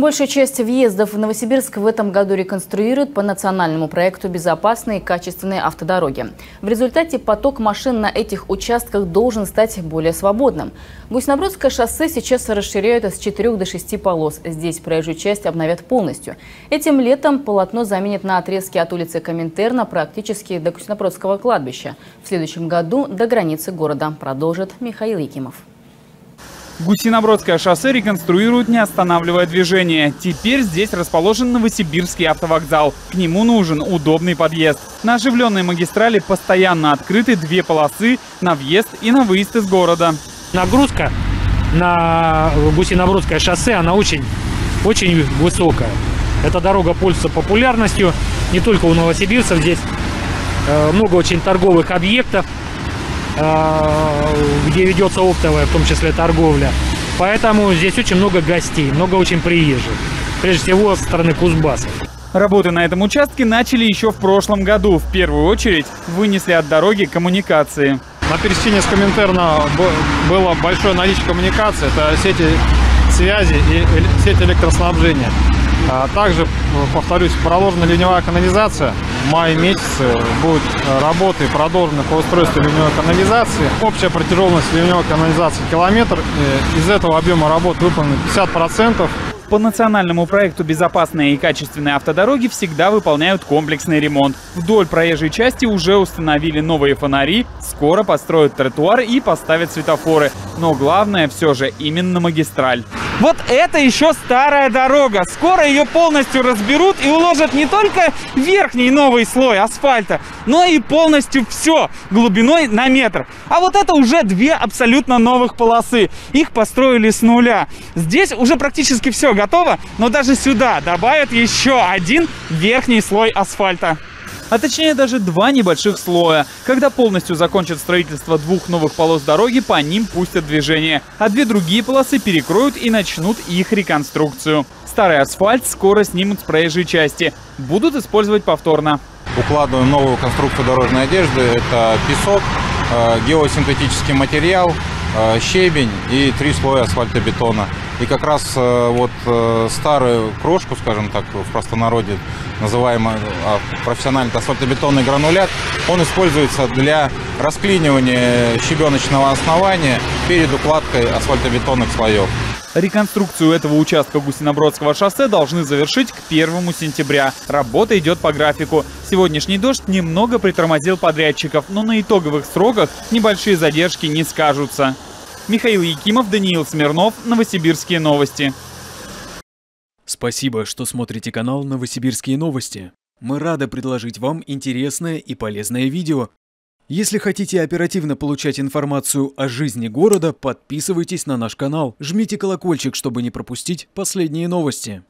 Большая часть въездов в Новосибирск в этом году реконструируют по национальному проекту «Безопасные и качественные автодороги». В результате поток машин на этих участках должен стать более свободным. Гусинобродское шоссе сейчас расширяют с 4 до 6 полос. Здесь проезжую часть обновят полностью. Этим летом полотно заменят на отрезке от улицы Коминтерна практически до Гусинобродского кладбища. В следующем году до границы города, продолжит Михаил Якимов. Гусинобродское шоссе реконструируют, не останавливая движение. Теперь здесь расположен Новосибирский автовокзал. К нему нужен удобный подъезд. На оживленной магистрали постоянно открыты две полосы на въезд и на выезд из города. Нагрузка на Гусинобродское шоссе, она очень высокая. Эта дорога пользуется популярностью не только у новосибирцев. Здесь много очень торговых объектов, где ведется оптовая, в том числе торговля. Поэтому здесь очень много гостей, много очень приезжих. Прежде всего, со стороны Кузбасса. Работы на этом участке начали еще в прошлом году. В первую очередь вынесли от дороги коммуникации. На пересечении с Коминтерна было большое наличие коммуникаций. Это сети связи и сеть электроснабжения. Также, повторюсь, проложена ливневая канализация. В мае месяце будут работы продолжены по устройству ливневой канализации. Общая протяженность ливневой канализации километр. Из этого объема работ выполнено 50%. По национальному проекту «Безопасные и качественные автодороги» всегда выполняют комплексный ремонт. Вдоль проезжей части уже установили новые фонари, скоро построят тротуар и поставят светофоры. Но главное все же именно магистраль. Вот это еще старая дорога. Скоро ее полностью разберут и уложат не только верхний новый слой асфальта, но и полностью все глубиной на метр. А вот это уже две абсолютно новых полосы. Их построили с нуля. Здесь уже практически все готово, но даже сюда добавят еще один верхний слой асфальта. А точнее даже два небольших слоя. Когда полностью закончат строительство двух новых полос дороги, по ним пустят движение. А две другие полосы перекроют и начнут их реконструкцию. Старый асфальт скоро снимут с проезжей части. Будут использовать повторно. Укладываем новую конструкцию дорожной одежды. Это песок, геосинтетический материал, щебень и три слоя асфальтобетона. И как раз вот старую крошку, скажем так, в простонародье называемую профессионально асфальтобетонный гранулят, он используется для расклинивания щебеночного основания перед укладкой асфальтобетонных слоев. Реконструкцию этого участка Гусинобродского шоссе должны завершить к 1 сентября. Работа идет по графику. Сегодняшний дождь немного притормозил подрядчиков, но на итоговых сроках небольшие задержки не скажутся. Михаил Якимов, Даниил Смирнов, Новосибирские новости. Спасибо, что смотрите канал «Новосибирские новости». Мы рады предложить вам интересное и полезное видео. Если хотите оперативно получать информацию о жизни города, подписывайтесь на наш канал, жмите колокольчик, чтобы не пропустить последние новости.